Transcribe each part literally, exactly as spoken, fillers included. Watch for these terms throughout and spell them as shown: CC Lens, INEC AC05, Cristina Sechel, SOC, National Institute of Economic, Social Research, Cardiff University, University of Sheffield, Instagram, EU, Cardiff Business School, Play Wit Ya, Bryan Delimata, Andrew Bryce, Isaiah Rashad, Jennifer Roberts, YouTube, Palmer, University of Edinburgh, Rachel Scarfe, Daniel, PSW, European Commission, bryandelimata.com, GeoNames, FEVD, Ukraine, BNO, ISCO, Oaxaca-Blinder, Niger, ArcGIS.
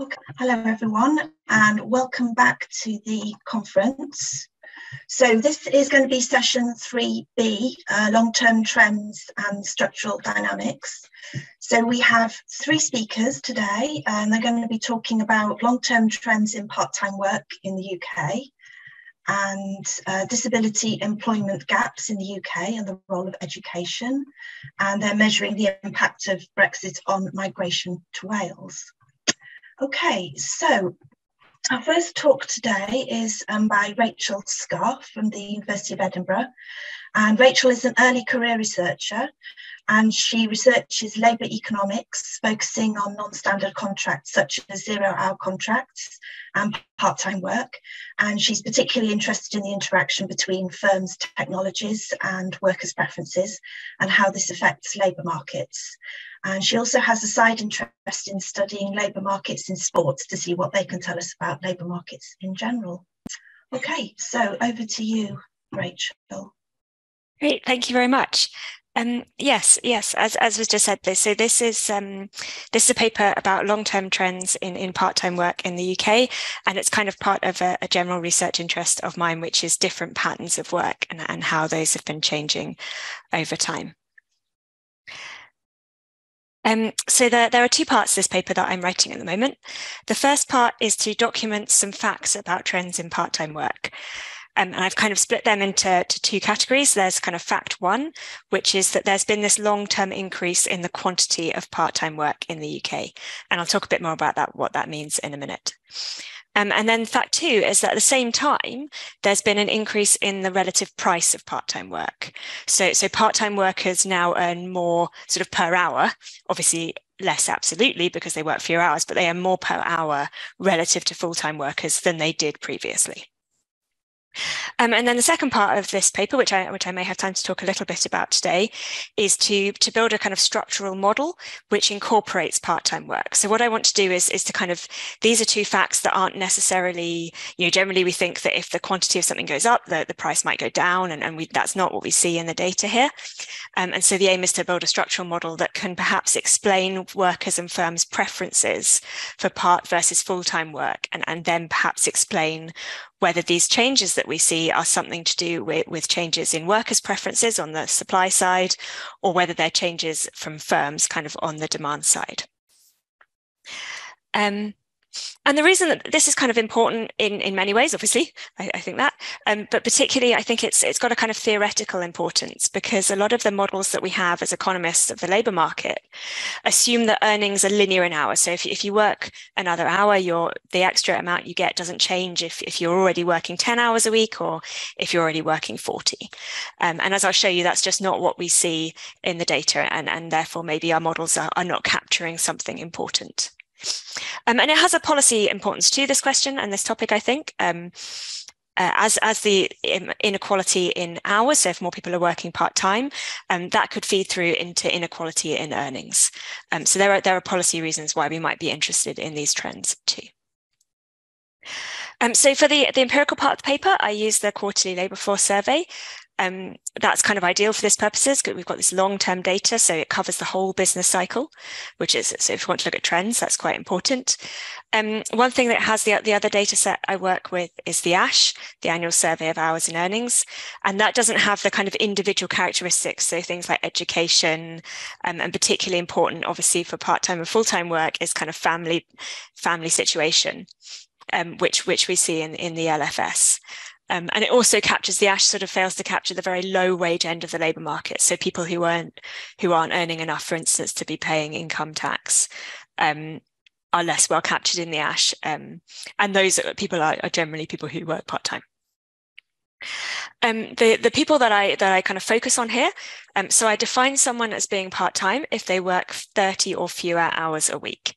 Okay. Hello everyone and welcome back to the conference. So this is going to be session three B, uh, long-term trends and structural dynamics. So we have three speakers today and they're going to be talking about long-term trends in part-time work in the U K and uh, disability employment gaps in the U K and the role of education, and they're measuring the impact of Brexit on migration to Wales. Okay, so our first talk today is um, by Rachel Scarfe from the University of Edinburgh. And Rachel is an early career researcher and she researches labour economics, focusing on non-standard contracts such as zero-hour contracts and part-time work. And she's particularly interested in the interaction between firms' technologies and workers' preferences and how this affects labour markets. And she also has a side interest in studying labour markets in sports to see what they can tell us about labour markets in general. Okay, so over to you, Rachel. Great, thank you very much. Um, yes, yes, as, as was just said, this, so this is um, this is a paper about long-term trends in, in part-time work in the U K, and it's kind of part of a, a general research interest of mine, which is different patterns of work and, and how those have been changing over time. Um, so there, there are two parts to this paper that I'm writing at the moment. The first part is to document some facts about trends in part-time work. Um, and I've kind of split them into to two categories. There's kind of fact one, which is that there's been this long-term increase in the quantity of part-time work in the U K. And I'll talk a bit more about that, what that means in a minute. Um, and then fact two is that at the same time, there's been an increase in the relative price of part-time work. So, so part-time workers now earn more sort of per hour, obviously less absolutely because they work fewer hours, but they earn more per hour relative to full-time workers than they did previously. Um, and then the second part of this paper, which I which I may have time to talk a little bit about today, is to to build a kind of structural model which incorporates part-time work. So what I want to do is is to kind of, these are two facts that aren't necessarily, you know, generally we think that if the quantity of something goes up, the, the price might go down, and, and we, that's not what we see in the data here. Um, and so the aim is to build a structural model that can perhaps explain workers and firms' preferences for part versus full-time work, and, and then perhaps explain whether these changes that we see are something to do with, with changes in workers' preferences on the supply side, or whether they're changes from firms kind of on the demand side. Um, and the reason that this is kind of important in, in many ways, obviously, I, I think that, um, but particularly I think it's it's got a kind of theoretical importance, because a lot of the models that we have as economists of the labour market assume that earnings are linear in hours. So if, if you work another hour, your the extra amount you get doesn't change if, if you're already working ten hours a week or if you're already working forty. Um, and as I'll show you, that's just not what we see in the data, and, and therefore maybe our models are, are not capturing something important. Um, and it has a policy importance to this question and this topic, I think, um, uh, as, as the inequality in hours, so if more people are working part-time, um, that could feed through into inequality in earnings. Um, so there are, there are policy reasons why we might be interested in these trends too. Um, so for the, the empirical part of the paper, I use the quarterly labour force survey. Um, that's kind of ideal for this purposes, because we've got this long-term data, so it covers the whole business cycle, which is, so if you want to look at trends, that's quite important. Um, one thing that has the, the other data set I work with is the A S H, the Annual Survey of Hours and Earnings, and that doesn't have the kind of individual characteristics, so things like education, um, and particularly important, obviously, for part-time and full-time work is kind of family, family situation, um, which, which we see in, in the L F S. Um, and it also captures, the A S H sort of fails to capture the very low wage end of the labour market. So people who aren't, who aren't earning enough, for instance, to be paying income tax, um, are less well captured in the A S H. Um, and those people are, are generally people who work part-time. Um, the, the people that I, that I kind of focus on here, um, so I define someone as being part-time if they work thirty or fewer hours a week.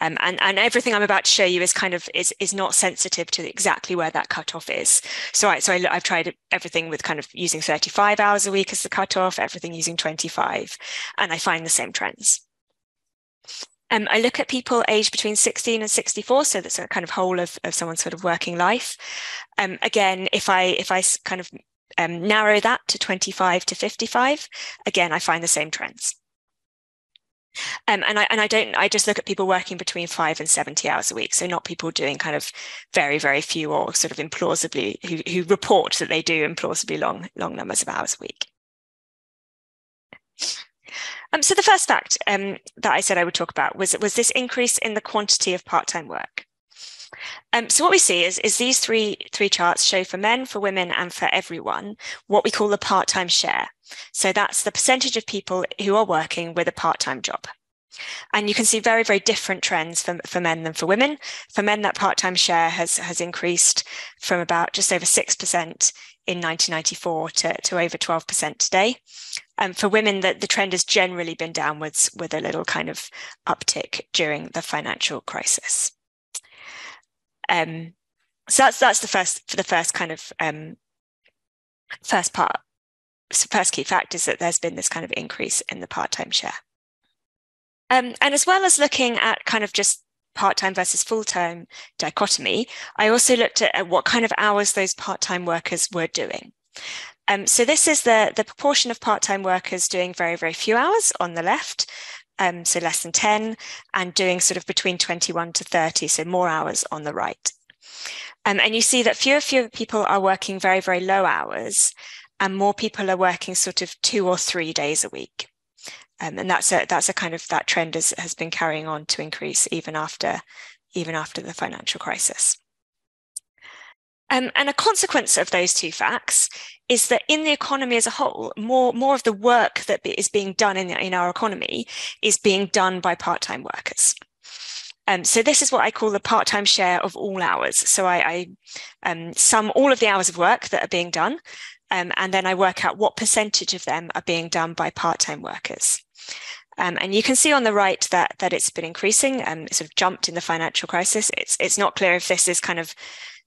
Um, and, and everything I'm about to show you is kind of, is, is not sensitive to exactly where that cutoff is. So, I, so I, I've tried everything with kind of using thirty-five hours a week as the cutoff, everything using twenty-five, and I find the same trends. Um, I look at people aged between sixteen and sixty-four, so that's a kind of whole of, of someone's sort of working life. Um, again, if I if I kind of um, narrow that to twenty-five to fifty-five, again, I find the same trends. Um, and I and I don't, I just look at people working between five and seventy hours a week. So not people doing kind of very, very few or sort of implausibly, who, who report that they do implausibly long, long numbers of hours a week. Um, so the first fact um, that I said I would talk about was, was this increase in the quantity of part-time work. Um, so what we see is, is these three, three charts show for men, for women and for everyone what we call the part-time share. So that's the percentage of people who are working with a part-time job. And you can see very, very different trends for, for men than for women. For men, that part-time share has, has increased from about just over six percent in nineteen ninety-four to, to over twelve percent today. And for women, that the trend has generally been downwards with a little kind of uptick during the financial crisis. Um, so that's that's the first for the first kind of um, first part. So first key fact is that there's been this kind of increase in the part-time share. Um, and as well as looking at kind of just part-time versus full-time dichotomy, I also looked at, at what kind of hours those part-time workers were doing. Um, so this is the, the proportion of part-time workers doing very, very few hours on the left, um, so less than ten, and doing sort of between twenty-one to thirty, so more hours on the right. Um, and you see that fewer, fewer people are working very, very low hours, and more people are working sort of two or three days a week. Um, and that's a that's a kind of that trend has, has been carrying on to increase even after even after the financial crisis. Um, and a consequence of those two facts is that in the economy as a whole, more more of the work that is being done in the, in our economy is being done by part-time workers. Um, so this is what I call the part-time share of all hours. So I, I um, sum all of the hours of work that are being done, um, and then I work out what percentage of them are being done by part-time workers. Um, and you can see on the right that that it's been increasing and um, sort of jumped in the financial crisis. It's it's not clear if this is kind of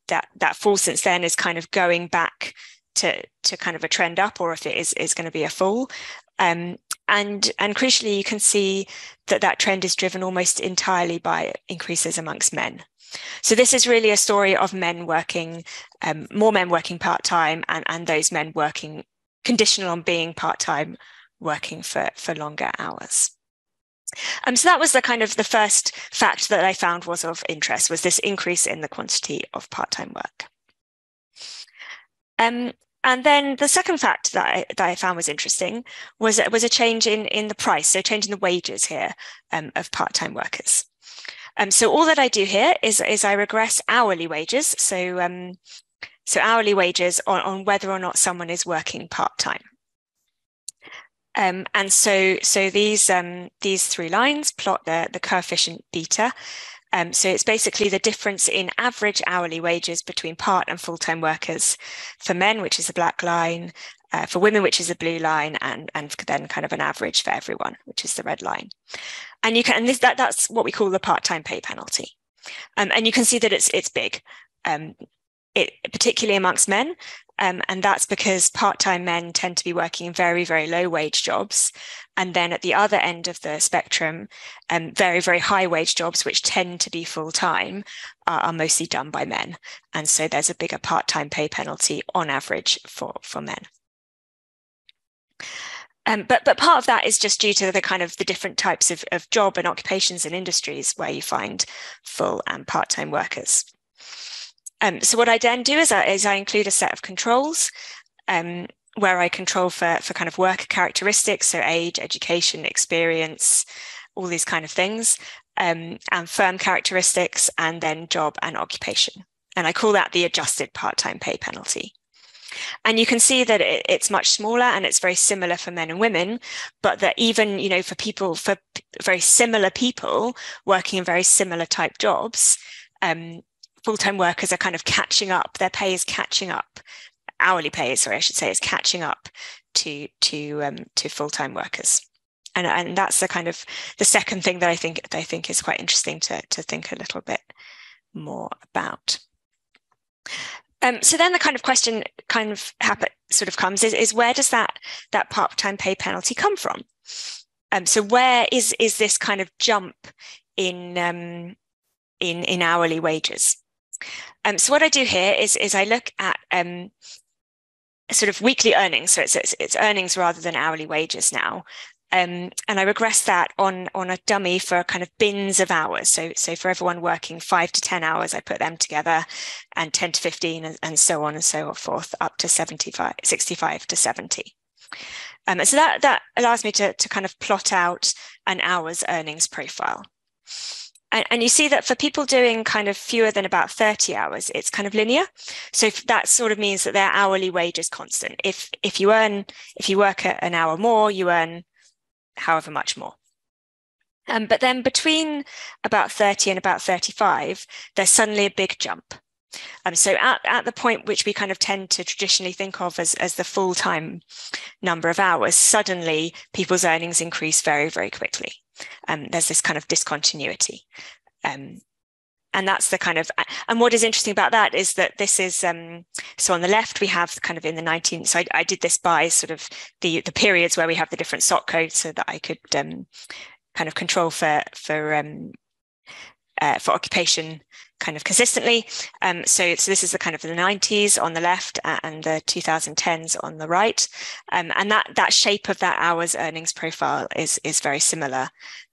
that that fall since then is kind of going back to to kind of a trend up, or if it is is going to be a fall. Um, and and crucially, you can see that that trend is driven almost entirely by increases amongst men. So this is really a story of men working, um, more men working part-time, and and those men working conditional on being part-time, working for, for longer hours. Um, so that was the kind of the first fact that I found was of interest, was this increase in the quantity of part-time work. Um, and then the second fact that I, that I found was interesting was, was a change in, in the price, so change in the wages here um, of part-time workers. Um, so all that I do here is, is I regress hourly wages, so, um, so hourly wages on, on whether or not someone is working part-time. Um, and so, so these um, these three lines plot the, the coefficient beta. Um, so it's basically the difference in average hourly wages between part and full-time workers for men, which is the black line, uh, for women, which is the blue line, and and then kind of an average for everyone, which is the red line. And you can and this, that that's what we call the part-time pay penalty. Um, and you can see that it's it's big, um, it, particularly amongst men. Um, and that's because part-time men tend to be working in very, very low wage jobs. And then at the other end of the spectrum, um, very, very high wage jobs, which tend to be full-time, are, are mostly done by men. And so there's a bigger part-time pay penalty on average for, for men. Um, but, but part of that is just due to the kind of the different types of, of job and occupations and industries where you find full and part-time workers. Um, so what I then do is I, is I include a set of controls um, where I control for, for kind of worker characteristics, so age, education, experience, all these kind of things, um, and firm characteristics, and then job and occupation. And I call that the adjusted part-time pay penalty. And you can see that it, it's much smaller, and it's very similar for men and women, but that even, you know, for people, for very similar people working in very similar type jobs, um, full-time workers are kind of catching up, their pay is catching up, hourly pay, sorry, I should say, is catching up to to um, to full-time workers, and and that's the kind of the second thing that I think that I think is quite interesting to to think a little bit more about. Um, so then the kind of question kind of happen, sort of comes is is where does that that part-time pay penalty come from? Um, so where is is this kind of jump in um, in in hourly wages? Um, so what I do here is, is I look at um, sort of weekly earnings, so it's, it's, it's earnings rather than hourly wages now, Um, and I regress that on, on a dummy for kind of bins of hours. So, so for everyone working five to ten hours, I put them together, and ten to fifteen and, and so on and so forth, up to seventy-five, sixty-five to seventy. Um, and so that, that allows me to, to kind of plot out an hour's earnings profile. And, and you see that for people doing kind of fewer than about thirty hours, it's kind of linear. So that sort of means that their hourly wage is constant. If, if you earn, if you work an hour more, you earn however much more. Um, but then between about thirty and about thirty-five, there's suddenly a big jump. Um, so at, at the point which we kind of tend to traditionally think of as, as the full-time number of hours, suddenly people's earnings increase very, very quickly. Um, there's this kind of discontinuity. Um, and that's the kind of, and what is interesting about that is that this is, um, so on the left we have kind of in the nineteen, so I, I did this by sort of the, the periods where we have the different S O C codes so that I could um, kind of control for, for um, Uh, for occupation kind of consistently. Um, so, so this is the kind of the nineties on the left and the two thousand tens on the right. Um, and that, that shape of that hour's earnings profile is, is very similar.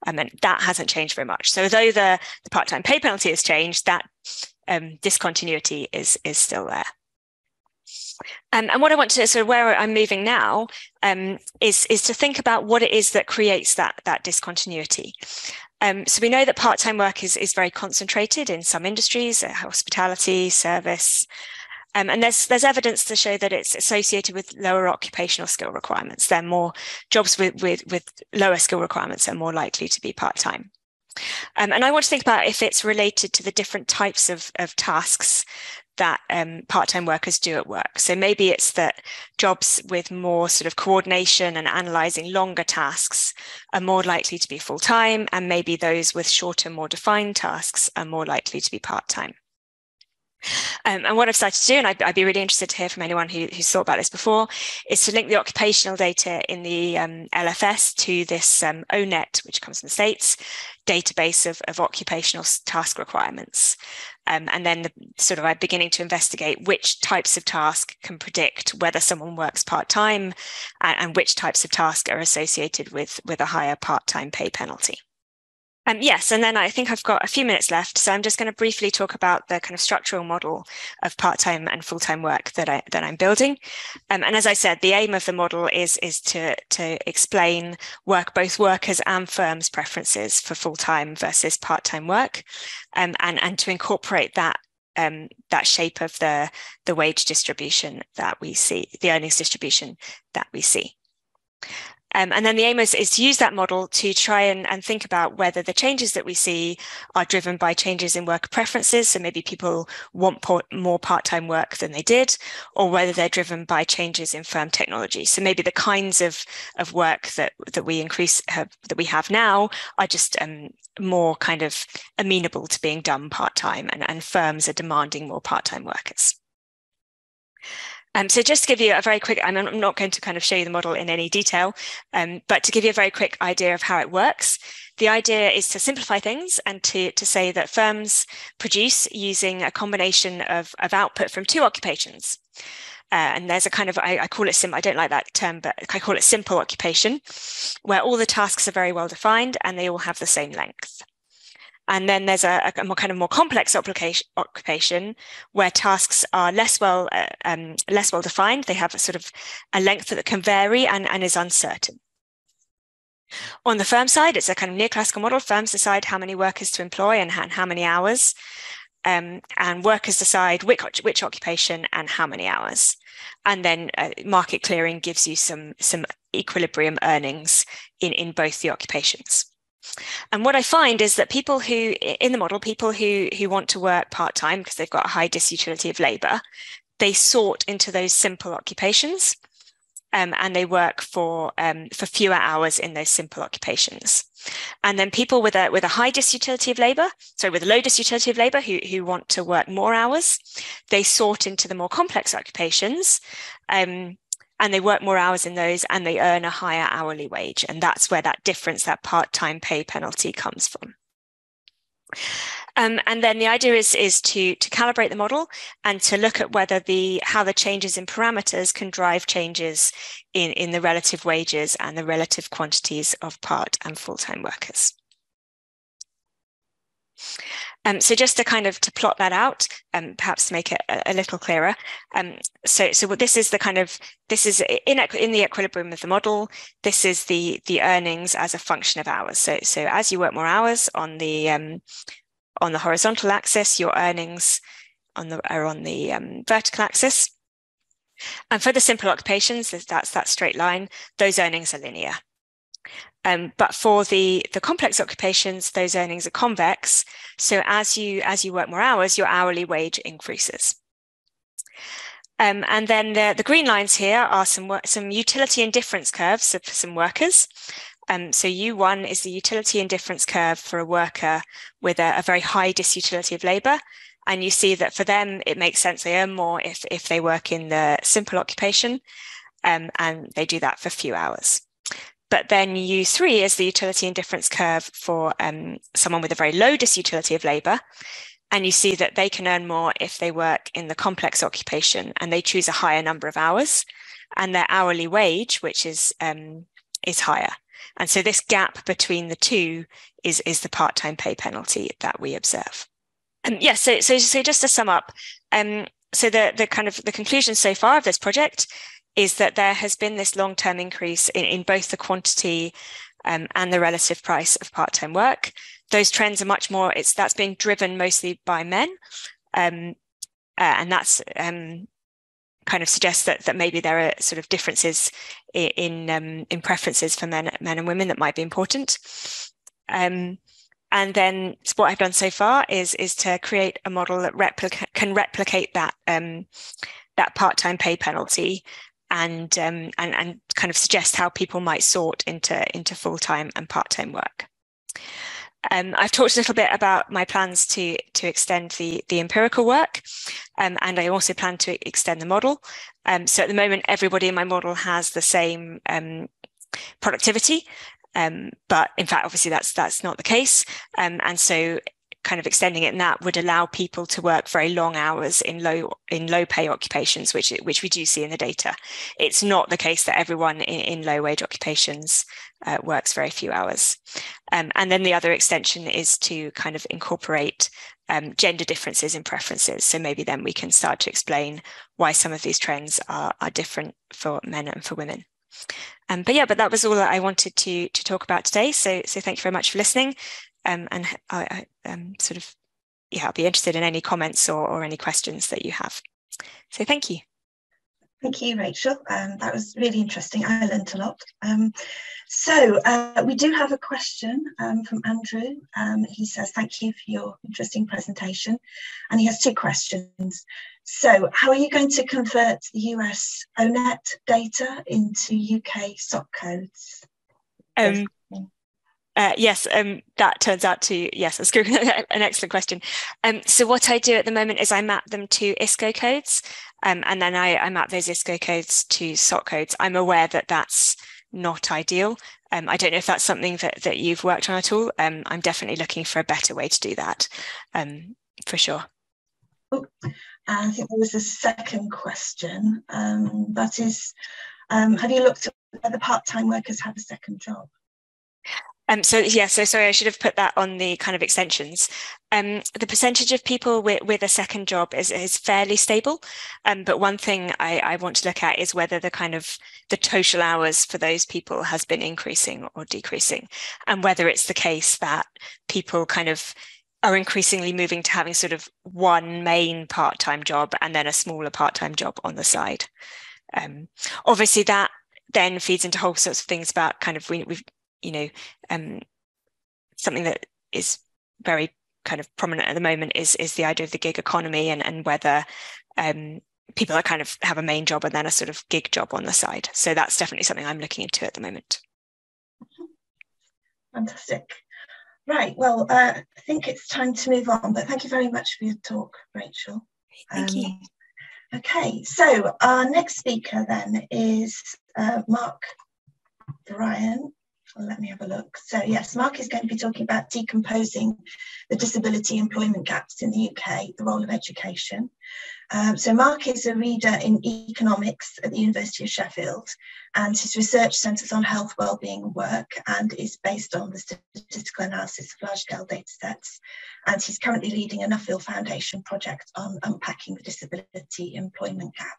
Um, and that hasn't changed very much. So though the, the part-time pay penalty has changed, that um, discontinuity is, is still there. Um, and what I want to, so where I'm moving now um, is, is to think about what it is that creates that, that discontinuity. Um, so we know that part-time work is, is very concentrated in some industries, uh, hospitality, service, um, and there's, there's evidence to show that it's associated with lower occupational skill requirements. They're more jobs with, with, with lower skill requirements are more likely to be part-time. Um, and I want to think about if it's related to the different types of, of tasks that um, part-time workers do at work. So maybe it's that jobs with more sort of coordination and analysing longer tasks are more likely to be full-time, and maybe those with shorter, more defined tasks are more likely to be part-time. Um, and what I've started to do, and I'd, I'd be really interested to hear from anyone who, who's thought about this before, is to link the occupational data in the um, L F S to this um, O-Net, which comes from the States, database of, of occupational task requirements. Um, and then the, sort of I'm beginning to investigate which types of task can predict whether someone works part-time and, and which types of task are associated with, with a higher part-time pay penalty. Um, yes, and then I think I've got a few minutes left, so I'm just going to briefly talk about the kind of structural model of part-time and full-time work that, I, that I'm building. Um, and as I said, the aim of the model is, is to, to explain work, both workers and firms' preferences for full-time versus part-time work, um, and, and to incorporate that, um, that shape of the, the wage distribution that we see, the earnings distribution that we see. Um, and then the aim is, is to use that model to try and, and think about whether the changes that we see are driven by changes in worker preferences. So maybe people want more part-time work than they did, or whether they're driven by changes in firm technology. So maybe the kinds of, of work that, that we increase uh, that we have now are just um, more kind of amenable to being done part-time, and, and firms are demanding more part-time workers. Um, so just to give you a very quick, I'm not going to kind of show you the model in any detail, um, but to give you a very quick idea of how it works, the idea is to simplify things and to, to say that firms produce using a combination of, of output from two occupations. Uh, and there's a kind of, I, I call it, sim. I don't like that term, but I call it simple occupation, where all the tasks are very well defined and they all have the same length. And then there's a, a more kind of more complex occupation where tasks are less well uh, um, less well defined. They have a sort of a length that can vary and, and is uncertain. On the firm side, it's a kind of neoclassical model. Firms decide how many workers to employ and, and how many hours. Um, and workers decide which, which occupation and how many hours. And then uh, market clearing gives you some, some equilibrium earnings in, in both the occupations. And what I find is that people who, in the model, people who, who want to work part-time because they've got a high disutility of labour, they sort into those simple occupations um, and they work for, um, for fewer hours in those simple occupations. And then people with a, with a high disutility of labour, sorry, with a low disutility of labour who, who want to work more hours, they sort into the more complex occupations, um, and they work more hours in those and they earn a higher hourly wage. And that's where that difference, that part-time pay penalty comes from. Um, and then the idea is, is to, to calibrate the model and to look at whether the how the changes in parameters can drive changes in, in the relative wages and the relative quantities of part and full-time workers. Um, so just to kind of to plot that out, um, perhaps to make it a, a little clearer. Um, so, so this is the kind of this is in in the equilibrium of the model. This is the the earnings as a function of hours. So, so as you work more hours on the um, on the horizontal axis, your earnings on the are on the um, vertical axis. And for the simple occupations, that's that straight line. Those earnings are linear. Um, but for the, the complex occupations, those earnings are convex. So as you as you work more hours, your hourly wage increases. Um, and then the, the green lines here are some some utility and difference curves for some workers. Um, so U one is the utility and difference curve for a worker with a, a very high disutility of labour. And you see that for them, it makes sense they earn more if, if they work in the simple occupation. Um, and they do that for few hours. But then U three is the utility and difference curve for um, someone with a very low disutility of labour. And you see that they can earn more if they work in the complex occupation and they choose a higher number of hours and their hourly wage, which is, um, is higher. And so this gap between the two is, is the part-time pay penalty that we observe. Um, yeah, so, so, so just to sum up, um, so the, the kind of the conclusion so far of this project is that there has been this long-term increase in, in both the quantity um, and the relative price of part-time work. Those trends are much more, it's that's being driven mostly by men. Um, uh, and that's um, kind of suggests that, that maybe there are sort of differences in, in, um, in preferences for men, men and women that might be important. Um, and then what I've done so far is, is to create a model that replica- can replicate that, um, that part-time pay penalty and um, and and kind of suggest how people might sort into into full-time and part-time work. Um, I've talked a little bit about my plans to to extend the the empirical work, um, and I also plan to extend the model. Um, so at the moment, everybody in my model has the same um, productivity, um, but in fact, obviously that's that's not the case, um, and so. Kind of extending it, and that would allow people to work very long hours in low in low pay occupations, which which we do see in the data. It's not the case that everyone in, in low wage occupations uh, works very few hours. Um, and then the other extension is to kind of incorporate um, gender differences in preferences. So maybe then we can start to explain why some of these trends are are different for men and for women. Um, but yeah, but that was all that I wanted to to talk about today. So so thank you very much for listening. Um, and I, I um, sort of, yeah, I'll be interested in any comments or, or any questions that you have. So thank you. Thank you, Rachel. Um, that was really interesting. I learned a lot. Um, so uh, we do have a question um, from Andrew. Um, he says, thank you for your interesting presentation. And he has two questions. So how are you going to convert the U S O net data into U K S O C codes? Um, Uh, yes, um, that turns out to, yes, that's an excellent question. Um, so what I do at the moment is I map them to ISCO codes, um, and then I, I map those ISCO codes to S O C codes. I'm aware that that's not ideal. Um, I don't know if that's something that, that you've worked on at all. Um, I'm definitely looking for a better way to do that, um, for sure. Oh, I think there was a second question. Um, that is, um, have you looked at whether part-time workers have a second job? Um, so, yeah, so sorry, I should have put that on the kind of extensions. Um, the percentage of people with, with a second job is, is fairly stable. Um, but one thing I, I want to look at is whether the kind of the total hours for those people has been increasing or decreasing, and whether it's the case that people kind of are increasingly moving to having sort of one main part-time job and then a smaller part-time job on the side. Um, obviously, that then feeds into whole sorts of things about kind of we, we've you know, um, something that is very kind of prominent at the moment is is the idea of the gig economy and, and whether um, people are kind of have a main job and then a sort of gig job on the side. So that's definitely something I'm looking into at the moment. Fantastic. Right. Well, uh, I think it's time to move on, but thank you very much for your talk, Rachel. Thank um, you. Okay. So our next speaker then is uh, Mark Bryan. Well, let me have a look. So yes, Mark is going to be talking about decomposing the disability employment gaps in the U K, the role of education. Um, so Mark is a reader in economics at the University of Sheffield, and his research centres on health, wellbeing and work, and is based on the statistical analysis of large-scale data sets. And he's currently leading a Nuffield Foundation project on unpacking the disability employment gap.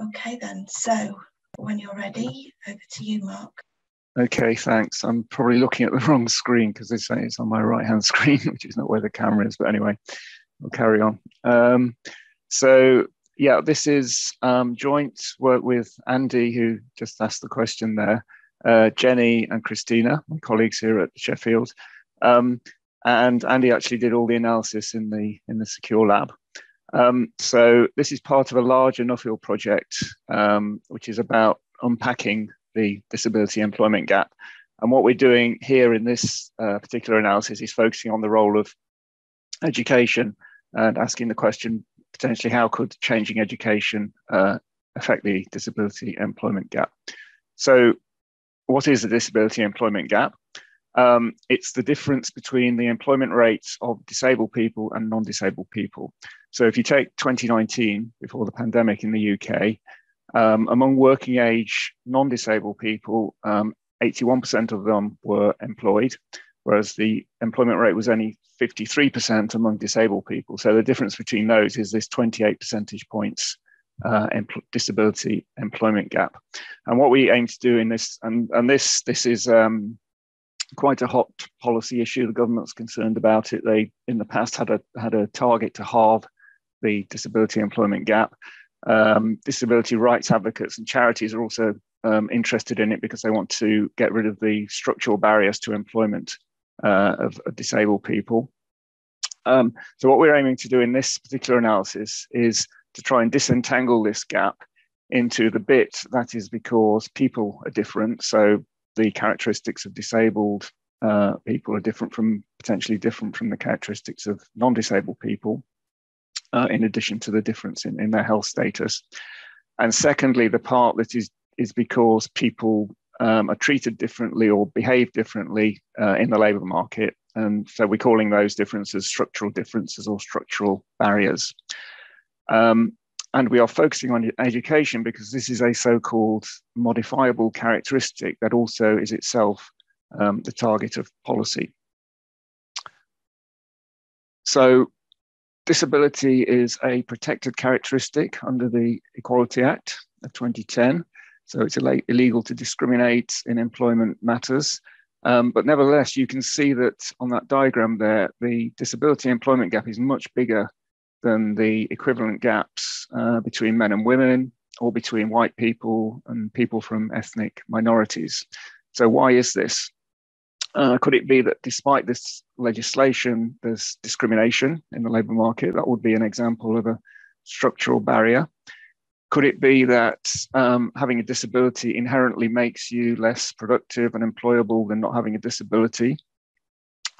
Okay then, so when you're ready, over to you, Mark. Okay, thanks. I'm probably looking at the wrong screen because they say it's on my right-hand screen, which is not where the camera is, but anyway, I'll carry on. Um, so, yeah, this is um, joint work with Andy, who just asked the question there, uh, Jenny and Cristina, my colleagues here at Sheffield. Um, and Andy actually did all the analysis in the, in the Secure Lab. Um, so this is part of a larger Nuffield project, um, which is about unpacking the disability employment gap. And what we're doing here in this uh, particular analysis is focusing on the role of education and asking the question, potentially, how could changing education uh, affect the disability employment gap? So what is the disability employment gap? Um, it's the difference between the employment rates of disabled people and non-disabled people. So if you take twenty nineteen, before the pandemic in the U K, Um, among working age non-disabled people, um, eighty-one percent of them were employed, whereas the employment rate was only fifty-three percent among disabled people. So the difference between those is this twenty-eight percentage points uh, empl- disability employment gap. And what we aim to do in this, and, and this, this is um, quite a hot policy issue. The government's concerned about it. They, in the past, had a, had a target to halve the disability employment gap. Um, disability rights advocates and charities are also um, interested in it because they want to get rid of the structural barriers to employment uh, of, of disabled people. Um, so what we're aiming to do in this particular analysis is to try and disentangle this gap into the bit that is because people are different. So the characteristics of disabled uh, people are different from, potentially different from the characteristics of non-disabled people. Uh, in addition to the difference in, in their health status. And secondly, the part that is, is because people um, are treated differently or behave differently uh, in the labour market. And so we're calling those differences structural differences or structural barriers. Um, and we are focusing on education because this is a so-called modifiable characteristic that also is itself um, the target of policy. So, disability is a protected characteristic under the Equality Act of twenty ten. So it's illegal to discriminate in employment matters. Um, but nevertheless, you can see that on that diagram there, the disability employment gap is much bigger than the equivalent gaps uh, between men and women or between white people and people from ethnic minorities. So why is this? Uh, could it be that despite this legislation, there's discrimination in the labour market? That would be an example of a structural barrier. Could it be that um, having a disability inherently makes you less productive and employable than not having a disability?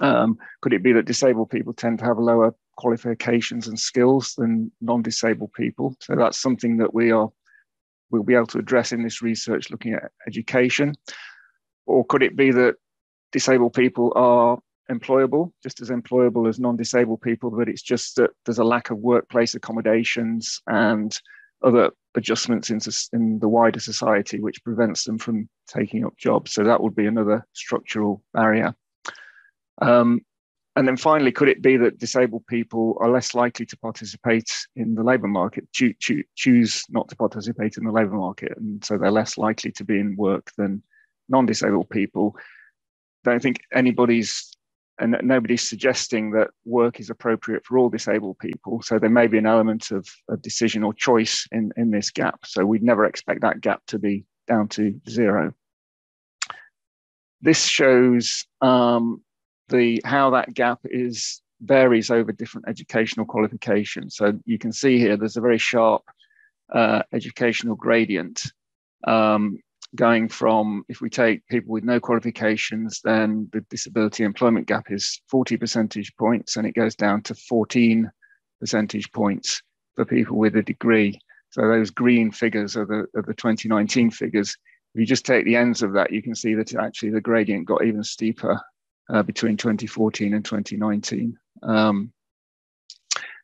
Um, could it be that disabled people tend to have lower qualifications and skills than non-disabled people? So that's something that we are, we'll be able to address in this research looking at education. Or could it be that disabled people are employable, just as employable as non-disabled people, but it's just that there's a lack of workplace accommodations and other adjustments in, in the wider society, which prevents them from taking up jobs. So that would be another structural barrier. Um, and then finally, could it be that disabled people are less likely to participate in the labour market, cho cho choose not to participate in the labour market, and so they're less likely to be in work than non-disabled people? I don't think anybody's and nobody's suggesting that work is appropriate for all disabled people. So there may be an element of, of decision or choice in, in this gap. So we'd never expect that gap to be down to zero. This shows um, the how that gap is varies over different educational qualifications. So you can see here there's a very sharp uh, educational gradient. Um, Going from, if we take people with no qualifications, then the disability employment gap is forty percentage points, and it goes down to fourteen percentage points for people with a degree. So those green figures are the, are the twenty nineteen figures. If you just take the ends of that, you can see that actually the gradient got even steeper uh, between twenty fourteen and twenty nineteen. Um,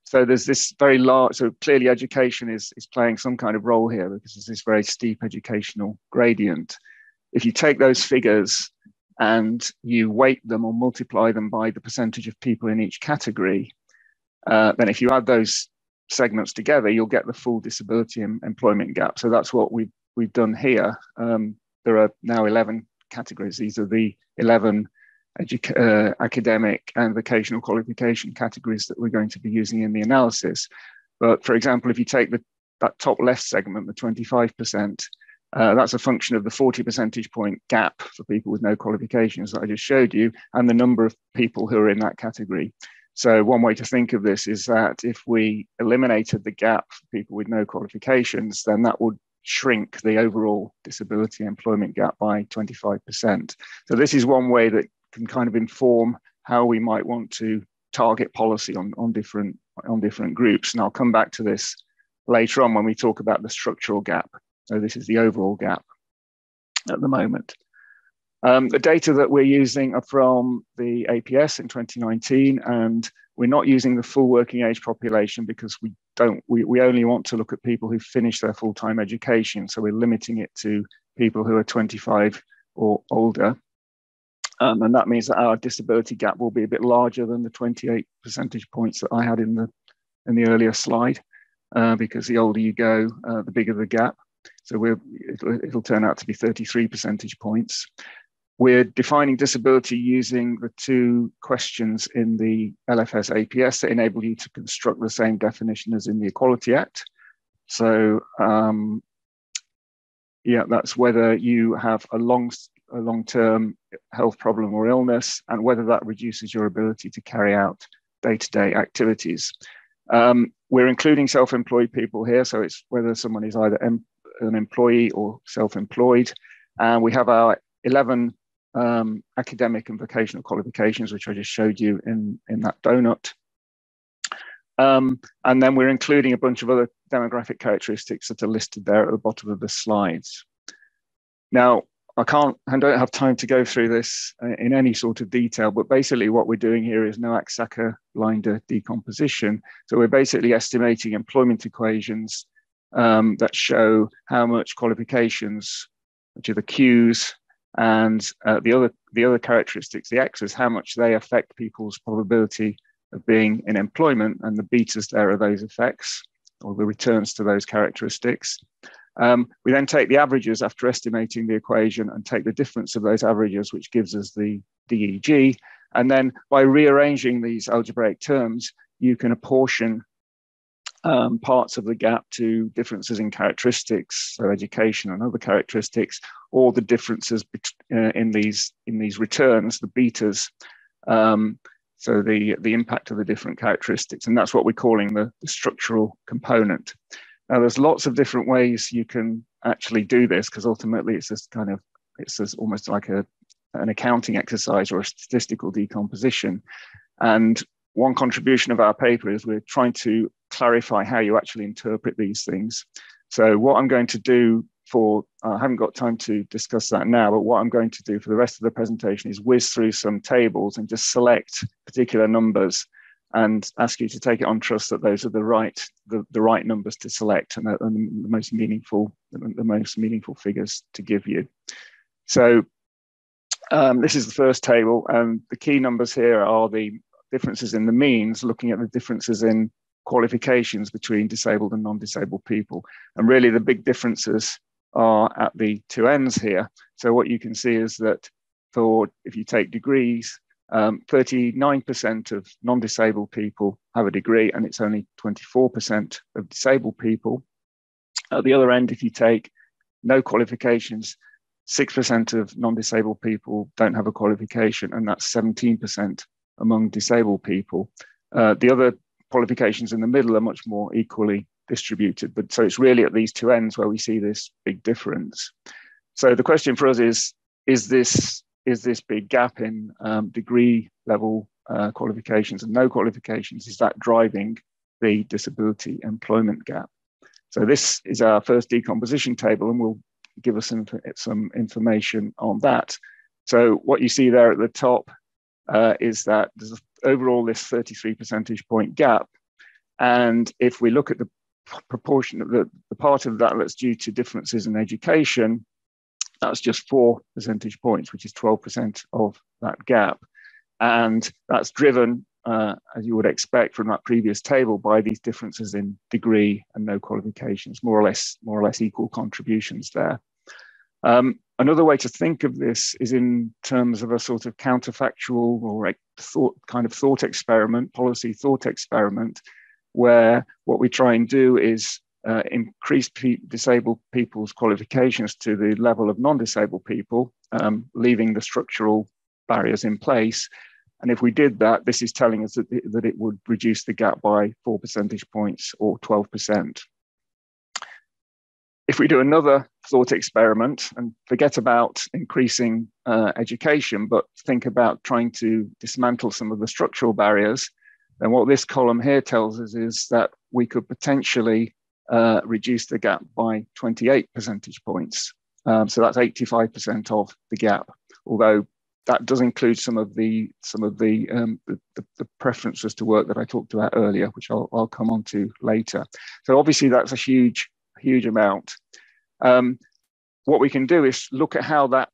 so there's this very large, so clearly education is, is playing some kind of role here because there's this very steep educational gradient. If you take those figures and you weight them or multiply them by the percentage of people in each category, uh, then if you add those segments together, you'll get the full disability and employment gap. So that's what we've, we've done here. Um, there are now eleven categories. These are the eleven uh, academic and vocational qualification categories that we're going to be using in the analysis. But for example, if you take the, that top left segment, the twenty-five percent, Uh, that's a function of the forty percentage point gap for people with no qualifications that I just showed you, and the number of people who are in that category. So one way to think of this is that if we eliminated the gap for people with no qualifications, then that would shrink the overall disability employment gap by twenty-five percent. So this is one way that can kind of inform how we might want to target policy on, on, different, on different groups. And I'll come back to this later on when we talk about the structural gap. So this is the overall gap at the moment. Um, the data that we're using are from the A P S in twenty nineteen, and we're not using the full working age population because we don't, we, we only want to look at people who finish their full-time education. So we're limiting it to people who are twenty-five or older. Um, and that means that our disability gap will be a bit larger than the twenty-eight percentage points that I had in the, in the earlier slide, uh, because the older you go, uh, the bigger the gap. So we're, it'll, it'll turn out to be thirty-three percentage points. We're defining disability using the two questions in the L F S A P S that enable you to construct the same definition as in the Equality Act. So um, yeah, that's whether you have a long, a long-term health problem or illness and whether that reduces your ability to carry out day-to-day activities. Um, we're including self-employed people here. So it's whether someone is either em an employee or self-employed. And we have our eleven um, academic and vocational qualifications, which I just showed you in, in that donut. Um, and then we're including a bunch of other demographic characteristics that are listed there at the bottom of the slides. Now, I can't, I don't have time to go through this in any sort of detail, but basically what we're doing here is Oaxaca-Blinder decomposition. So we're basically estimating employment equations um, that show how much qualifications, which are the Qs, and uh, the other the other characteristics, the Xs, how much they affect people's probability of being in employment, and the betas there are those effects or the returns to those characteristics. Um, we then take the averages after estimating the equation and take the difference of those averages, which gives us the D E G. And then by rearranging these algebraic terms, you can apportion um, parts of the gap to differences in characteristics, so education and other characteristics, or the differences uh, in these in these returns, the betas, um, so the, the impact of the different characteristics. And that's what we're calling the, the structural component. Now, there's lots of different ways you can actually do this, because ultimately it's this kind of, it's this almost like a, an accounting exercise or a statistical decomposition. And one contribution of our paper is we're trying to clarify how you actually interpret these things. So what I'm going to do for, uh, I haven't got time to discuss that now, but what I'm going to do for the rest of the presentation is whiz through some tables and just select particular numbers and ask you to take it on trust that those are the right the, the right numbers to select and the, and the most meaningful the most meaningful figures to give you. So um, this is the first table, and the key numbers here are the differences in the means, looking at the differences in qualifications between disabled and non-disabled people. And really the big differences are at the two ends here. So what you can see is that for if you take degrees, Um, thirty-nine percent of non-disabled people have a degree, and it's only twenty-four percent of disabled people. At the other end, if you take no qualifications, six percent of non-disabled people don't have a qualification, and that's seventeen percent among disabled people. Uh, the other qualifications in the middle are much more equally distributed, but so it's really at these two ends where we see this big difference. So the question for us is, is this Is this big gap in um, degree level uh, qualifications and no qualifications, is that driving the disability employment gap? So this is our first decomposition table, and we'll give us some, some information on that. So what you see there at the top uh, is that there's a, overall this thirty-three percentage point gap. And if we look at the proportion of the, the part of that that's due to differences in education, that's just four percentage points, which is twelve percent of that gap. And that's driven, uh, as you would expect from that previous table, by these differences in degree and no qualifications, more or less, more or less equal contributions there. Um, another way to think of this is in terms of a sort of counterfactual or thought, kind of thought experiment, policy thought experiment, where what we try and do is uh, increase pe disabled people's qualifications to the level of non-disabled people, um, leaving the structural barriers in place. And if we did that, this is telling us that, th that it would reduce the gap by four percentage points or twelve percent. If we do another thought experiment and forget about increasing uh, education, but think about trying to dismantle some of the structural barriers, then what this column here tells us is that we could potentially uh, reduce the gap by twenty-eight percentage points. Um, so that's eighty-five percent of the gap, although that does include some of the some of the, um, the, the preferences to work that I talked about earlier, which I'll, I'll come on to later. So obviously that's a huge, huge amount. Um, what we can do is look at how that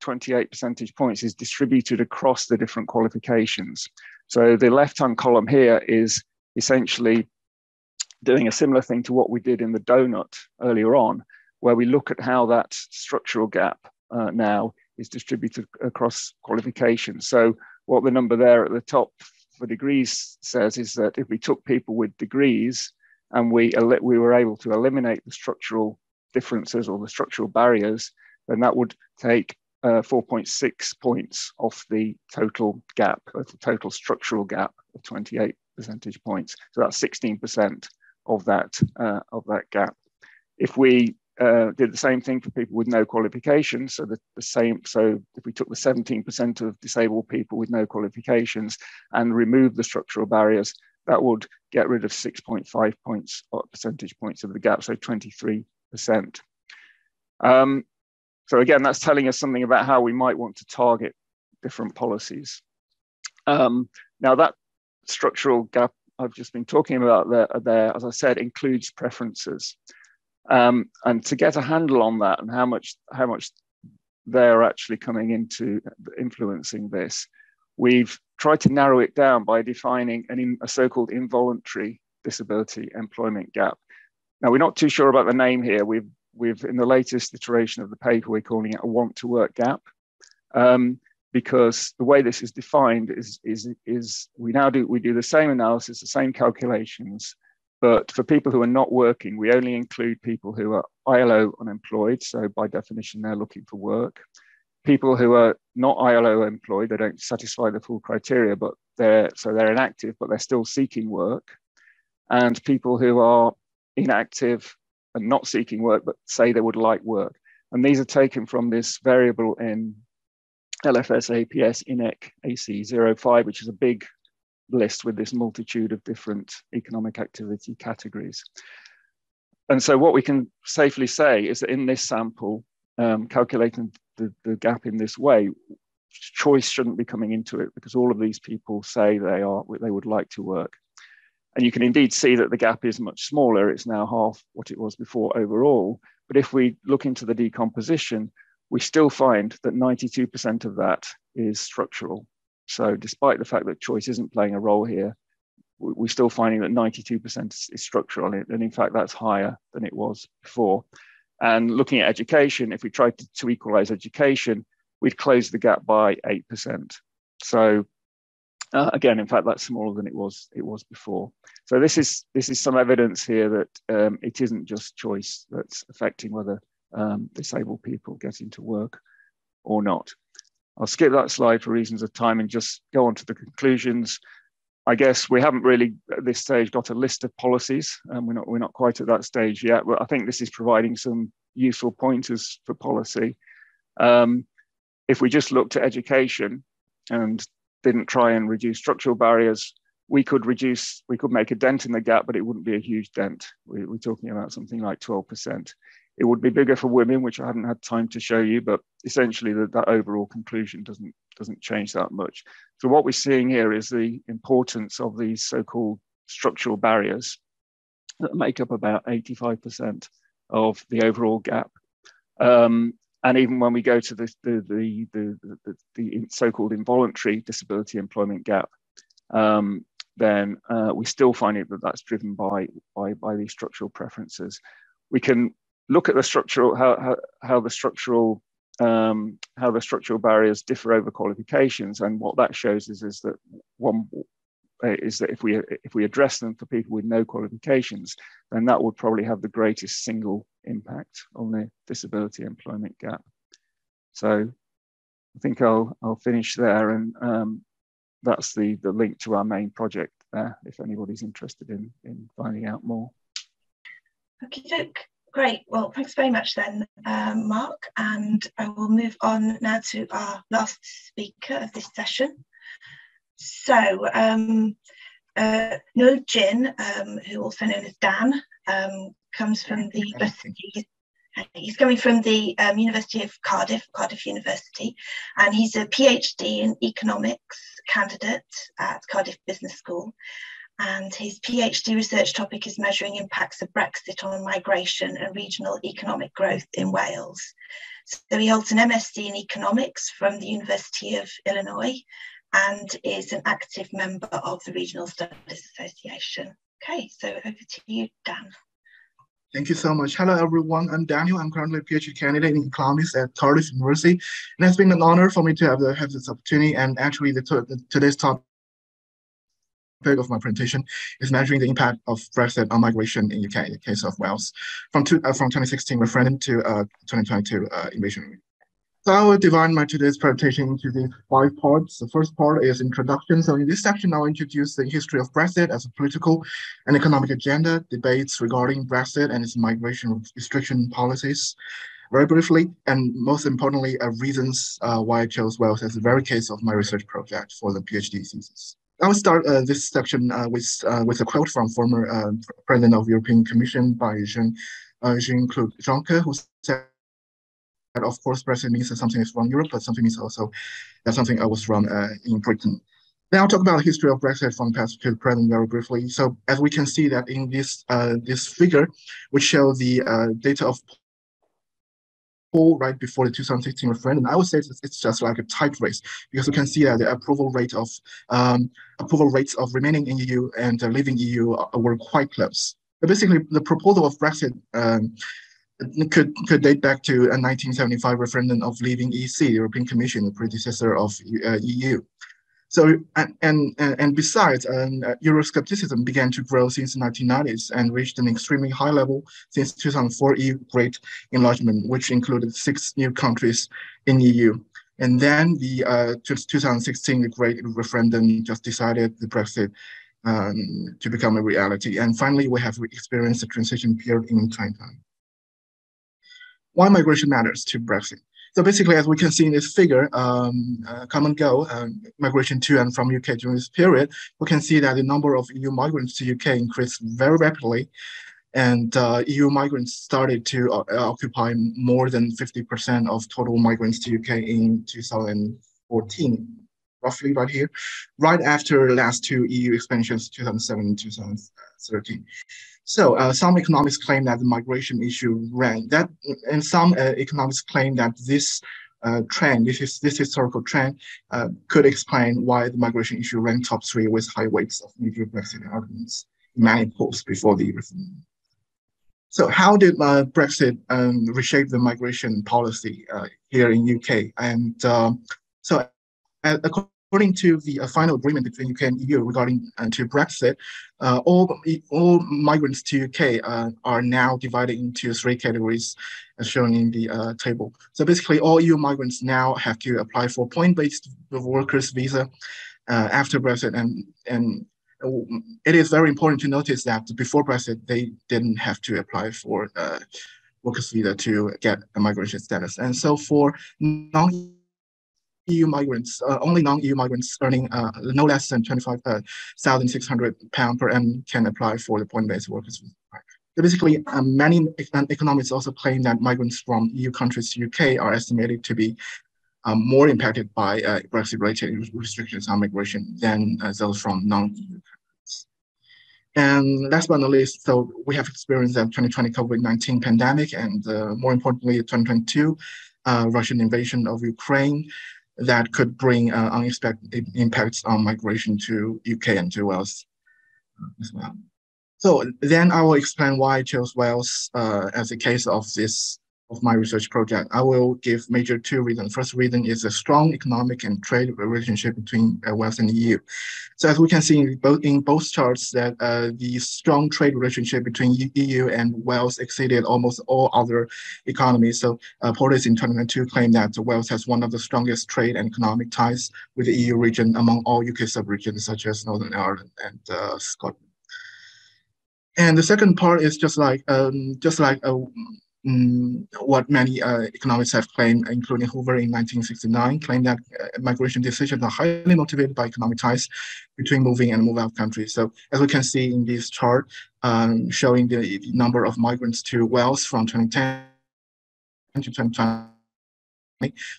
twenty-eight percentage points is distributed across the different qualifications. So the left-hand column here is essentially doing a similar thing to what we did in the donut earlier on, where we look at how that structural gap uh, now is distributed across qualifications. So what the number there at the top for degrees says is that if we took people with degrees and we, we were able to eliminate the structural differences or the structural barriers, then that would take Uh, four point six points off the total gap, the total structural gap of twenty-eight percentage points. So that's sixteen percent of that uh, of that gap. If we uh, did the same thing for people with no qualifications, so the, the same. So if we took the seventeen percent of disabled people with no qualifications and removed the structural barriers, that would get rid of six point five points or percentage points of the gap. So twenty-three percent. Um, So again, that's telling us something about how we might want to target different policies. Um, now that structural gap I've just been talking about there, there as I said, includes preferences. Um, and to get a handle on that and how much, how much they're actually coming into influencing this, we've tried to narrow it down by defining an in, a so-called involuntary disability employment gap. Now we're not too sure about the name here. We've We've, in the latest iteration of the paper, we're calling it a want to work gap, um, because the way this is defined is, is, is we now do, we do the same analysis, the same calculations, but for people who are not working, we only include people who are I L O unemployed. So by definition, they're looking for work. People who are not I L O employed, they don't satisfy the full criteria, but they're, so they're inactive, but they're still seeking work. And people who are inactive and not seeking work, but say they would like work. And these are taken from this variable in L F S A P S I N E C A C zero five, which is a big list with this multitude of different economic activity categories. And so what we can safely say is that in this sample, um, calculating the, the gap in this way, choice shouldn't be coming into it because all of these people say they are, they would like to work. And you can indeed see that the gap is much smaller. It's now half what it was before overall. But if we look into the decomposition, we still find that ninety-two percent of that is structural. So despite the fact that choice isn't playing a role here, we're still finding that ninety-two percent is structural. And in fact, that's higher than it was before. And looking at education, if we tried to, to equalize education, we'd close the gap by eight percent. So Uh, again, in fact, that's smaller than it was it was before. So this is this is some evidence here that um, it isn't just choice that's affecting whether um, disabled people get into work or not. I'll skip that slide for reasons of time and just go on to the conclusions. I guess we haven't really at this stage got a list of policies, and we're not we're not quite at that stage yet. But I think this is providing some useful pointers for policy. Um, if we just looked at education and didn't try and reduce structural barriers, we could reduce, we could make a dent in the gap, but it wouldn't be a huge dent. We, we're talking about something like twelve percent. It would be bigger for women, which I haven't had time to show you, but essentially the, that overall conclusion doesn't, doesn't change that much. So what we're seeing here is the importance of these so-called structural barriers that make up about eighty-five percent of the overall gap. Um, and even when we go to the, the, the, the, the, the so-called involuntary disability employment gap, um, then uh, we still find it that that's driven by, by, by these structural preferences. We can look at the structural, how, how, how the structural, um, how the structural barriers differ over qualifications, and what that shows is, is that one is that if we if we address them for people with no qualifications, then that would probably have the greatest single impact on the disability employment gap. So I think I'll I'll finish there, and um, that's the the link to our main project there, if anybody's interested in in finding out more. Okay, Luke. Great, well, thanks very much then, um, Mark, and I will move on now to our last speaker of this session. So, um, uh, Nuo Jin, um, who also known as Dan, um, comes from the university, he's coming from the um, University of Cardiff, Cardiff University, and he's a PhD in economics candidate at Cardiff Business School. And his PhD research topic is measuring impacts of Brexit on migration and regional economic growth in Wales. So he holds an M S c in economics from the University of Illinois and is an active member of the Regional Studies Association. Okay, so over to you, Dan. Thank you so much. Hello, everyone. I'm Daniel. I'm currently a PhD candidate in economics at Cardiff University. And it's been an honor for me to have, the, have this opportunity, and actually the, the, today's topic of my presentation is measuring the impact of Brexit on migration in U K in the case of Wales from two, uh, from twenty sixteen referendum to uh, twenty twenty-two uh, invasion. So I will divide my today's presentation into these five parts. The first part is introduction. So in this section, I'll introduce the history of Brexit as a political and economic agenda, debates regarding Brexit and its migration restriction policies, very briefly, and most importantly, uh, reasons uh, why I chose Wales as the very case of my research project for the PhD thesis. I will start uh, this section uh, with uh, with a quote from former uh, President of European Commission by Jean, uh, Jean Claude Juncker, who said that, of course, Brexit means that something is wrong in Europe, but something is also that something was wrong uh, in Britain. Now I'll talk about the history of Brexit from past to present very briefly. So as we can see that in this uh, this figure, which shows the uh, data of poll right before the two thousand sixteen referendum, I would say it's just like a tight race, because you can see that the approval rate of um, approval rates of remaining in E U and uh, leaving E U were quite close. But basically, the proposal of Brexit um, could could date back to a nineteen seventy-five referendum of leaving E C, the European Commission, the predecessor of uh, E U. So and and and besides, um, Euroscepticism began to grow since the nineteen nineties and reached an extremely high level since two thousand four E U Great Enlargement, which included six new countries in E U. And then the uh, two thousand sixteen the Great Referendum just decided the Brexit um, to become a reality. And finally, we have experienced a transition period in twenty twenty. Why migration matters to Brexit? So basically, as we can see in this figure, um, uh, come and go, um, migration to and from U K during this period, we can see that the number of E U migrants to U K increased very rapidly, and uh, E U migrants started to uh, occupy more than fifty percent of total migrants to U K in two thousand fourteen, roughly right here, right after the last two E U expansions, two thousand seven and two thousand thirteen. So uh, some economists claim that the migration issue ran that, and some uh, economists claim that this uh, trend, this is this historical trend, uh, could explain why the migration issue ranked top three with high weights of major Brexit arguments in many polls before the referendum. So how did uh, Brexit um, reshape the migration policy uh, here in U K? And um, so, uh, according According to the uh, final agreement between U K and E U regarding uh, to Brexit, uh, all, all migrants to U K uh, are now divided into three categories as shown in the uh, table. So basically all E U migrants now have to apply for point-based workers visa uh, after Brexit, and, and it is very important to notice that before Brexit, they didn't have to apply for uh, workers visa to get a migration status. And so for non E U migrants, uh, only non-E U migrants earning uh, no less than twenty-five thousand six hundred pounds per annum can apply for the point-based workers visa. Basically, um, many economists also claim that migrants from E U countries to U K are estimated to be um, more impacted by uh, Brexit-related restrictions on migration than uh, those from non-E U countries. And last but not least, so we have experienced the twenty twenty COVID nineteen pandemic and uh, more importantly, twenty twenty-two uh, Russian invasion of Ukraine that could bring uh, unexpected impacts on migration to U K and to Wales as well. So then I will explain why I chose Wales uh, as a case of this, of my research project. I will give major two reasons. First reason is a strong economic and trade relationship between uh, Wales and the E U. So as we can see in both, in both charts that uh, the strong trade relationship between E U and Wales exceeded almost all other economies. So uh, Portis in twenty twenty-two claimed that Wales has one of the strongest trade and economic ties with the E U region among all U K sub-regions such as Northern Ireland and uh, Scotland. And the second part is just like um, just like uh, mm, what many uh, economists have claimed, including Hoover in nineteen sixty-nine, claimed that uh, migration decisions are highly motivated by economic ties between moving and move-out countries. So as we can see in this chart, um, showing the, the number of migrants to Wales from twenty ten to twenty twenty,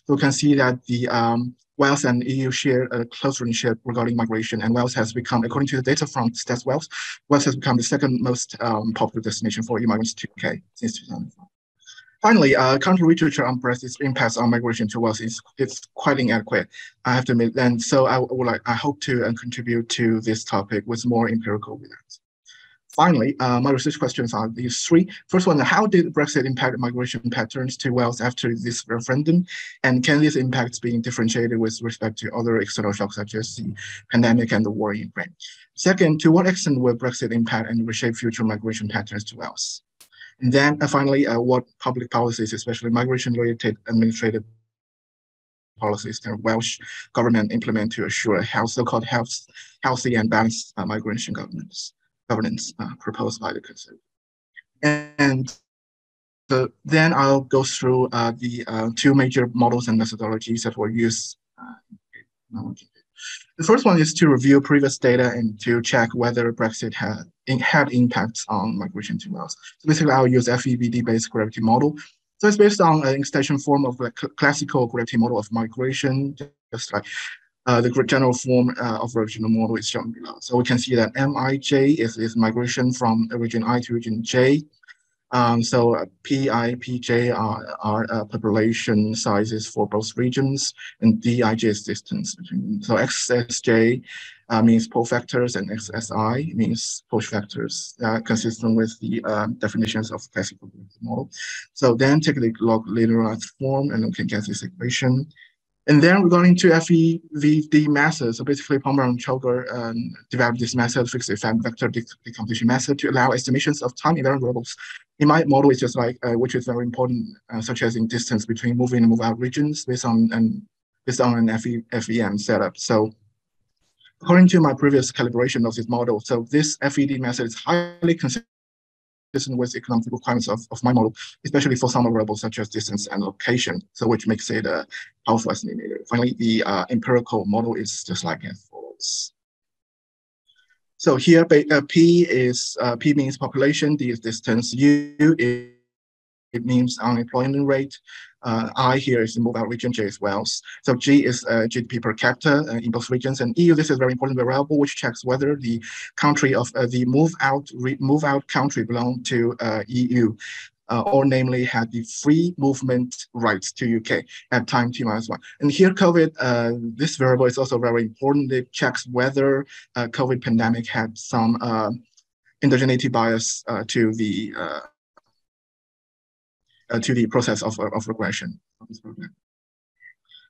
so we can see that the um, Wales and E U share a close relationship regarding migration, and Wales has become, according to the data from Stats Wales, Wales has become the second most um, popular destination for E U migrants to U K since two thousand five. Finally, uh, current literature on Brexit's impacts on migration to Wales is it's quite inadequate, I have to admit, and so I would like I hope to uh, contribute to this topic with more empirical evidence. Finally, uh, my research questions are these three. First one, how did Brexit impact migration patterns to Wales after this referendum? And can these impacts be differentiated with respect to other external shocks such as the pandemic and the war in Ukraine? Second, to what extent will Brexit impact and reshape future migration patterns to Wales? And then uh, finally, uh, what public policies, especially migration-related administrative policies, can Welsh government implement to assure so-called health, healthy and balanced uh, migration governance? governance uh, proposed by the Conservatives. And so then I'll go through uh, the uh, two major models and methodologies that were used. Uh, the first one is to review previous data and to check whether Brexit had, had impacts on migration to Wales. So basically, I'll use F E V D-based gravity model. So it's based on an extension form of the classical gravity model of migration, just like Uh, the general form uh, of regional model is shown below. So we can see that M I J is, is migration from region I to region J. Um, so uh, P I, P J are, are uh, population sizes for both regions, and D I J is distance between. So X S J uh, means poll factors, and X S I means push factors, uh, consistent with the uh, definitions of classical model. So then take the log linearized form, and we can get this equation. And then regarding to F E V D method, so basically Palmer and Choker um, developed this method, fixed effect vector decomposition method, to allow estimations of time invariant variables. In my model, it's just like, uh, which is very important, uh, such as in distance between move in and move out regions based on an, based on an F E, F E M setup. So according to my previous calibration of this model, so this F E D method is highly consistent with economic requirements of, of my model, especially for some variables such as distance and location, so which makes it a powerful estimator. Finally, the uh, empirical model is just like as follows. So here, uh, P is uh, P means population, D is distance, U is it means unemployment rate. Uh, I here is the move out region, J is Wales. So G is uh, G D P per capita uh, in both regions. And E U, this is a very important variable, which checks whether the country of uh, the move out re move out country belonged to uh, E U, uh, or namely had the free movement rights to U K at time T minus one. And here COVID, uh, this variable is also very important. It checks whether uh, COVID pandemic had some uh, endogeneity bias uh, to the uh, Uh, to the process of, of regression of this program.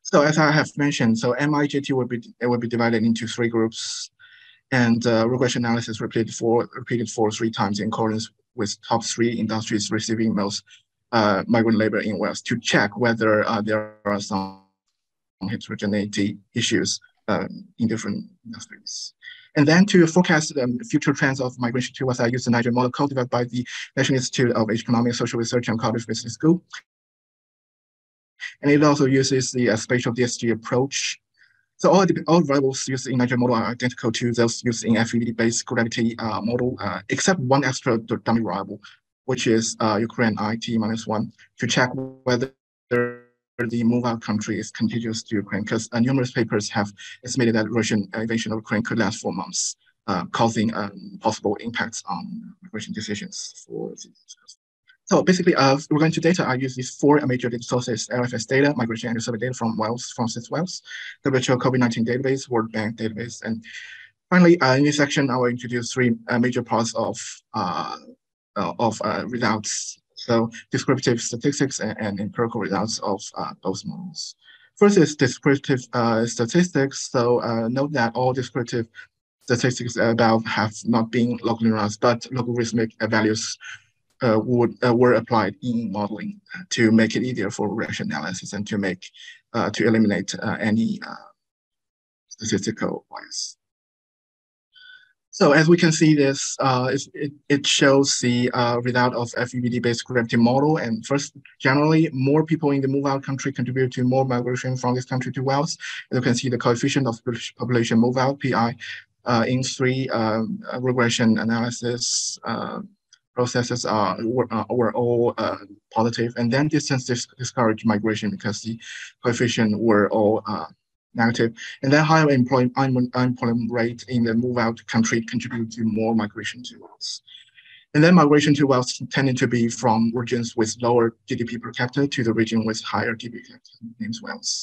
So as I have mentioned, so M I J T will be it will be divided into three groups, and uh, regression analysis repeated for repeated for three times in accordance with top three industries receiving most uh, migrant labor in Wales to check whether uh, there are some heterogeneity issues um, in different industries. And then to forecast um, future trends of migration to Wales, I use the Niger model co-developed by the National Institute of Economic, Social Research, and Cardiff Business School. And it also uses the uh, spatial D S G approach. So all, all variables used in Niger model are identical to those used in F E V D-based gravity uh, model, uh, except one extra dummy variable, which is uh, Ukraine I T minus one, to check whether the mobile country is contiguous to Ukraine, because uh, numerous papers have estimated that Russian invasion of Ukraine could last for months, uh, causing um, possible impacts on migration decisions for citizens. So basically, uh, regarding to data, I use these four major data sources: L F S data, migration and survey data from Wales, from Stats Wales, the Rachel COVID nineteen database, World Bank database. And finally, uh, in this section, I will introduce three uh, major parts of uh, uh, of uh, results. So descriptive statistics and, and empirical results of uh, both models. First is descriptive uh, statistics. So uh, note that all descriptive statistics above have not been logarithmized, but logarithmic values Uh, would, uh, were applied in modeling to make it easier for regression analysis and to make uh, to eliminate uh, any uh, statistical bias. So as we can see, this uh, it, it shows the uh, result of F E V D-based gravity model. And first, generally, more people in the move-out country contribute to more migration from this country to Wales. As you can see, the coefficient of population move-out P I uh, in three um, regression analysis Uh, processes are were, uh, were all uh, positive, and then distance dis discouraged migration because the coefficient were all uh, negative. And then higher employment, unemployment rate in the move-out country contribute to more migration to Wales. And then migration to Wales tended to be from regions with lower G D P per capita to the region with higher G D P per capita, names Wales.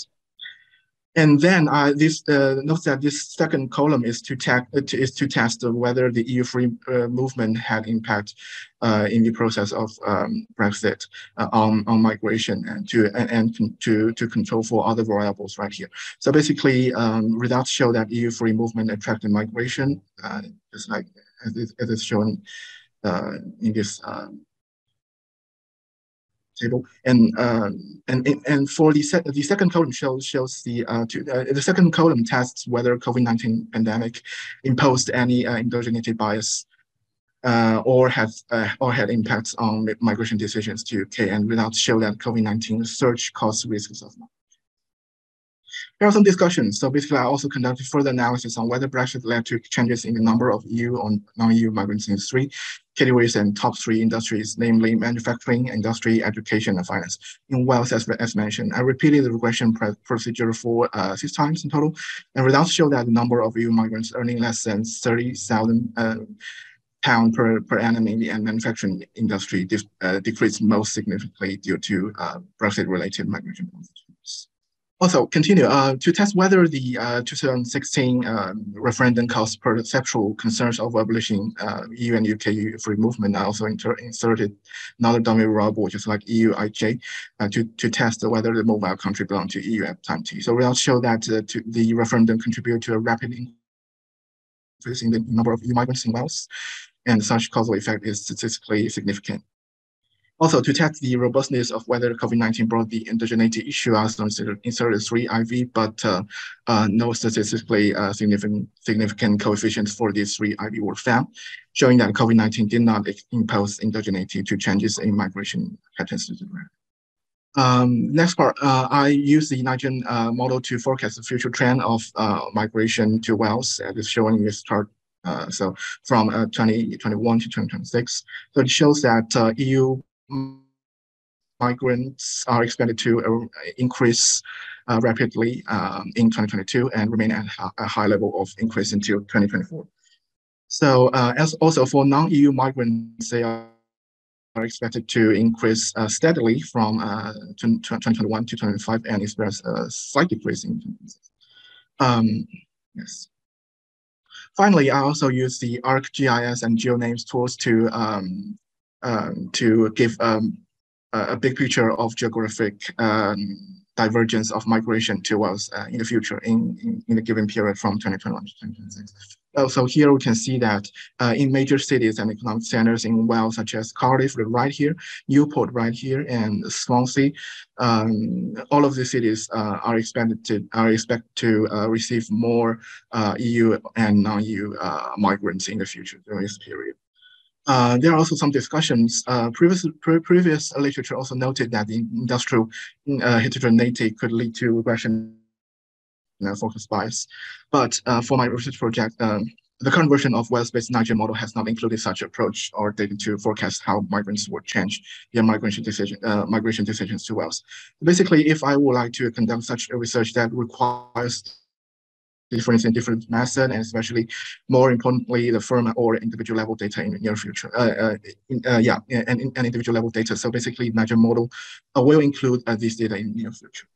And then uh, this uh, note that this second column is to, to, is to test whether the E U free uh, movement had impact uh, in the process of um, Brexit uh, on, on migration and to and, and to to control for other variables right here. So basically, um, results show that E U free movement attracted migration, uh, just like as it, as it's shown uh, in this Um, table. And uh, and and for the se the second column shows shows the uh, to, uh, the second column tests whether COVID nineteen pandemic imposed any uh, endogeneity bias uh, or has uh, or had impacts on migration decisions to U K, and results show that COVID nineteen surge caused risks of migration. There are some discussions. So basically, I also conducted further analysis on whether Brexit led to changes in the number of E U or non-E U migrants in three categories and top three industries, namely manufacturing, industry, education, and finance. In Wales, as, as mentioned, I repeated the regression procedure for uh, six times in total, and results show that the number of E U migrants earning less than thirty thousand uh, pounds per, per annum in the manufacturing industry de uh, decreased most significantly due to uh, Brexit-related migration policies. Also, continue uh, to test whether the uh, two thousand sixteen um, referendum caused perceptual concerns over abolishing uh, E U and U K free movement. I also inter inserted another dummy variable, which is like E U I J, uh, to, to test whether the mobile country belonged to E U at time T. So results show that uh, to the referendum contributed to a rapid increase in the number of E U migrants in Wales, and such causal effect is statistically significant. Also, to test the robustness of whether COVID nineteen brought the endogeneity issue, I also inserted three I V, but uh, uh, no statistically uh, significant, significant coefficients for these three I V were found, showing that COVID nineteen did not impose endogeneity to changes in migration patterns. Um, next part, uh, I use the Nigerian uh, model to forecast the future trend of uh, migration to Wales, as is shown in this chart. Uh, so from uh, twenty twenty-one to twenty twenty-six. So it shows that uh, E U migrants are expected to uh, increase uh, rapidly um, in twenty twenty-two and remain at a high level of increase until twenty twenty-four. So uh, as also for non-E U migrants, they are expected to increase uh, steadily from uh, twenty twenty-one to twenty twenty-five and experience a slight decrease in twenty twenty-six. Um, yes. Finally, I also use the ArcGIS and GeoNames tools to um, Um, to give um, a big picture of geographic um, divergence of migration to Wales uh, in the future in, in, in a given period from twenty twenty-one to twenty twenty-six. Uh, so here we can see that uh, in major cities and economic centers in Wales, such as Cardiff right here, Newport right here, and Swansea, um, all of the cities uh, are expected to, are expected to uh, receive more uh, E U and non-E U uh, migrants in the future during this period. Uh, there are also some discussions. Uh, previous, pre previous literature also noted that the industrial uh, heterogeneity could lead to regression uh, focus bias. But uh, for my research project, um, the current version of Wales-based Niger model has not included such approach or data to forecast how migrants would change their migration decision, uh, migration decisions to Wales. Basically, if I would like to conduct such a research that requires difference in different methods, and especially, more importantly, the firm or individual level data in the near future. Uh, uh, in, uh, yeah, and, and individual level data. So basically, Niger model uh, will include uh, this data in the near future.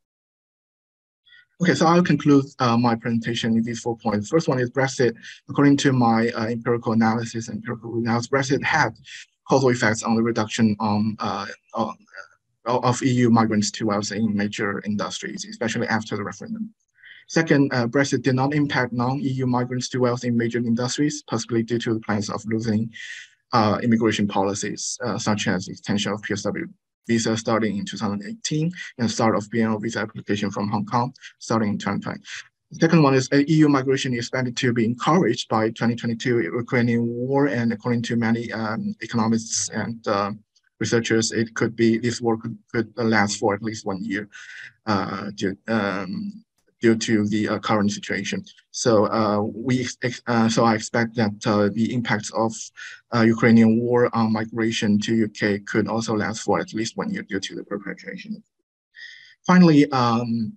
Okay, so I'll conclude uh, my presentation with these four points. First one is Brexit. According to my uh, empirical analysis, empirical analysis, Brexit had causal effects on the reduction on, uh, on uh, of E U migrants to Wales in major industries, especially after the referendum. Second, uh, Brexit did not impact non-E U migrants to Wales in major industries, possibly due to the plans of losing uh, immigration policies, uh, such as extension of P S W visa starting in two thousand eighteen and start of B N O visa application from Hong Kong starting in twenty twenty. The second one is uh, E U migration is expected to be encouraged by twenty twenty-two, Ukrainian war, and according to many um, economists and uh, researchers, it could be this war could, could last for at least one year. Uh, to, um, due to the uh, current situation. So uh, we uh, so I expect that uh, the impacts of uh, Ukrainian war on migration to U K could also last for at least one year due to the perpetuation. Finally, um,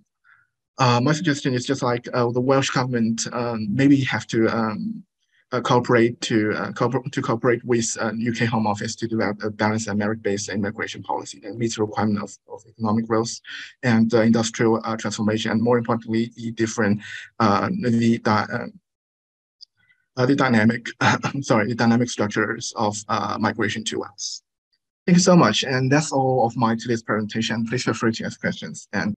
uh, my suggestion is just like uh, the Welsh government um, maybe have to um, uh, cooperate to uh, cooper to cooperate with uh, U K Home Office to develop a balanced and merit-based immigration policy that meets the requirement of, of economic growth and uh, industrial uh, transformation, and more importantly, the different uh, the uh, uh, the dynamic sorry the dynamic structures of uh, migration to Wales. Thank you so much, and that's all of my today's presentation. Please feel free to ask questions and.